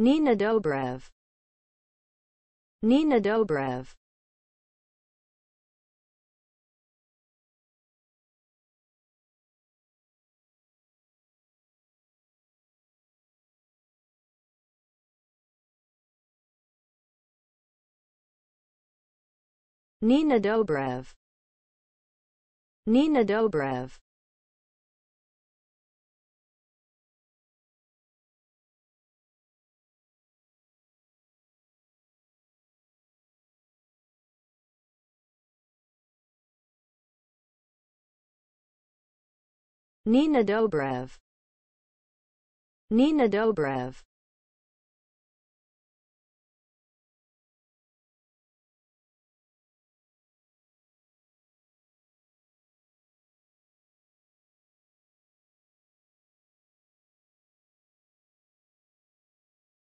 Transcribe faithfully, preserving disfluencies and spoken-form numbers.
Nina Dobrev. Nina Dobrev. Nina Dobrev. Nina Dobrev. Nina Dobrev. Nina Dobrev.